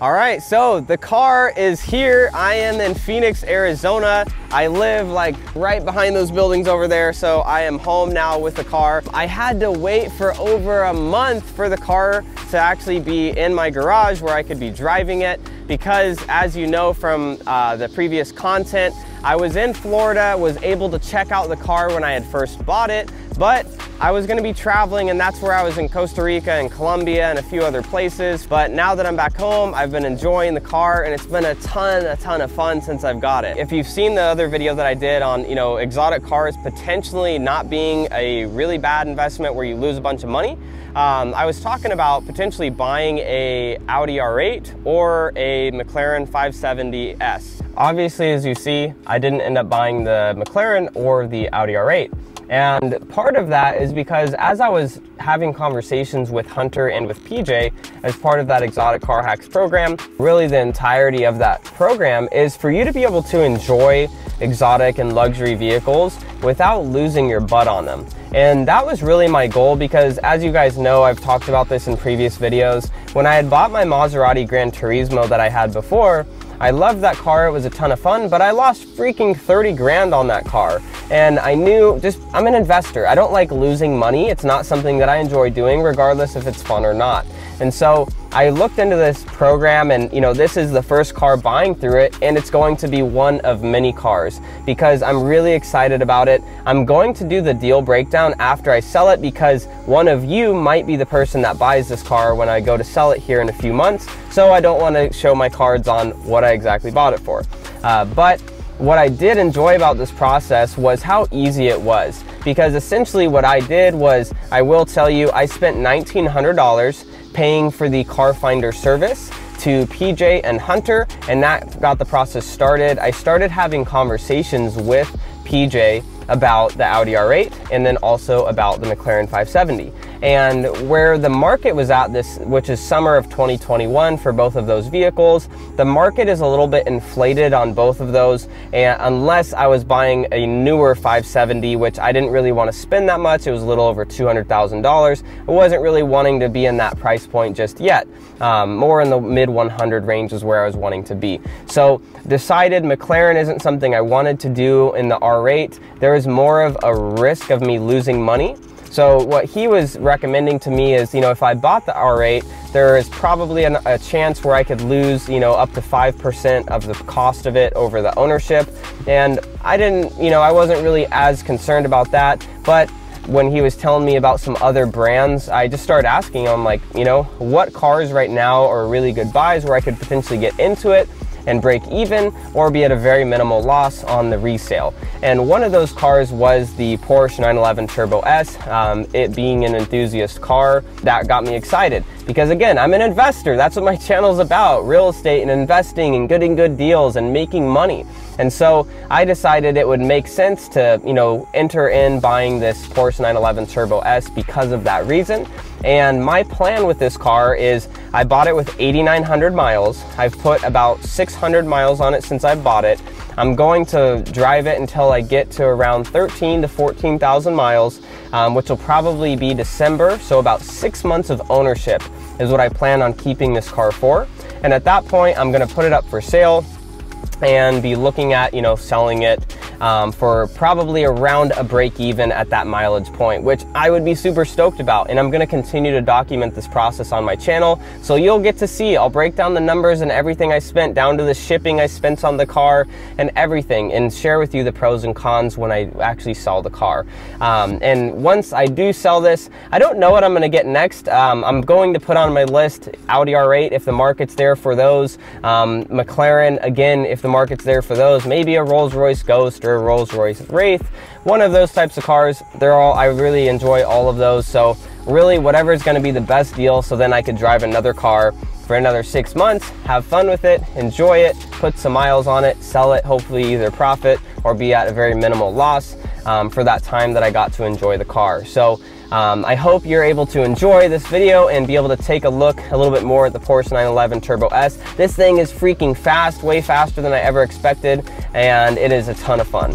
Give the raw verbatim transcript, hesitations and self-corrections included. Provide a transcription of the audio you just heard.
All right, so the car is here. I am in Phoenix, Arizona. I live like right behind those buildings over there, so I am home now with the car. I had to wait for over a month for the car to actually be in my garage where I could be driving it, because as you know from uh, the previous content, I was in Florida, was able to check out the car when I had first bought it, but I was gonna be traveling, and that's where I was in Costa Rica and Colombia and a few other places. But now that I'm back home, I've been enjoying the car, and it's been a ton, a ton of fun since I've got it. If you've seen the other video that I did on, you know, exotic cars potentially not being a really bad investment where you lose a bunch of money, um, I was talking about potentially buying a Audi R eight or a McLaren five seventy S. Obviously, as you see, I didn't end up buying the McLaren or the Audi R eight. And part of that is because as I was having conversations with Hunter and with P J as part of that Exotic Car Hacks program, really the entirety of that program is for you to be able to enjoy exotic and luxury vehicles without losing your butt on them. And that was really my goal, because as you guys know, I've talked about this in previous videos. When I had bought my Maserati Gran Turismo that I had before, I loved that car, it was a ton of fun, but I lost freaking thirty grand on that car. And I knew, just, I'm an investor. I don't like losing money. It's not something that I enjoy doing, regardless if it's fun or not. And so I looked into this program, and you know, this is the first car buying through it, and it's going to be one of many cars because I'm really excited about it. I'm going to do the deal breakdown after I sell it, because one of you might be the person that buys this car when I go to sell it here in a few months. So I don't want to show my cards on what I exactly bought it for. Uh, but what I did enjoy about this process was how easy it was, because essentially what I did was, I will tell you, I spent nineteen hundred dollars paying for the car finder service to P J and Hunter, and that got the process started. I started having conversations with P J about the Audi R eight, and then also about the McLaren five seventy. And where the market was at this, which is summer of twenty twenty-one for both of those vehicles, the market is a little bit inflated on both of those, and unless I was buying a newer five seventy, which I didn't really want to spend that much, it was a little over two hundred thousand dollars. I wasn't really wanting to be in that price point just yet. Um, more in the mid one hundred range is where I was wanting to be. So decided McLaren isn't something I wanted to do in the R eight. There is more of a risk of me losing money. So what he was recommending to me is, you know, if I bought the R eight, there is probably an, a chance where I could lose, you know, up to five percent of the cost of it over the ownership. And I didn't, you know, I wasn't really as concerned about that. But when he was telling me about some other brands, I just started asking him, like, you know, what cars right now are really good buys where I could potentially get into it and break even or be at a very minimal loss on the resale. And one of those cars was the Porsche nine eleven Turbo S. Um, it being an enthusiast car, that got me excited, because again, I'm an investor. That's what my channel's about, real estate and investing and getting good deals and making money. And so I decided it would make sense to, you know, enter in buying this Porsche nine eleven Turbo S because of that reason. And my plan with this car is, I bought it with eighty-nine hundred miles. I've put about six hundred miles on it since I bought it. I'm going to drive it until I get to around thirteen to fourteen thousand miles, um, which will probably be December. So about six months of ownership is what I plan on keeping this car for. And at that point, I'm gonna put it up for sale and be looking at, you know, selling it um, for probably around a break even at that mileage point, which I would be super stoked about. And I'm gonna continue to document this process on my channel, so you'll get to see, I'll break down the numbers and everything I spent, down to the shipping I spent on the car and everything, and share with you the pros and cons when I actually sell the car. Um, and once I do sell this, I don't know what I'm gonna get next. Um, I'm going to put on my list Audi R eight if the market's there for those, um, McLaren again if the market's there for those, maybe a Rolls-Royce Ghost or a Rolls-Royce Wraith, one of those types of cars. They're all, I really enjoy all of those, so really whatever is going to be the best deal, so then I could drive another car for another six months, have fun with it, enjoy it, put some miles on it, sell it, hopefully either profit or be at a very minimal loss um, for that time that I got to enjoy the car. So Um, I hope you're able to enjoy this video and be able to take a look a little bit more at the Porsche nine eleven Turbo S. This thing is freaking fast, way faster than I ever expected, and it is a ton of fun.